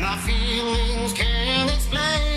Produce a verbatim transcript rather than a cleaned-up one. My feelings can't explain.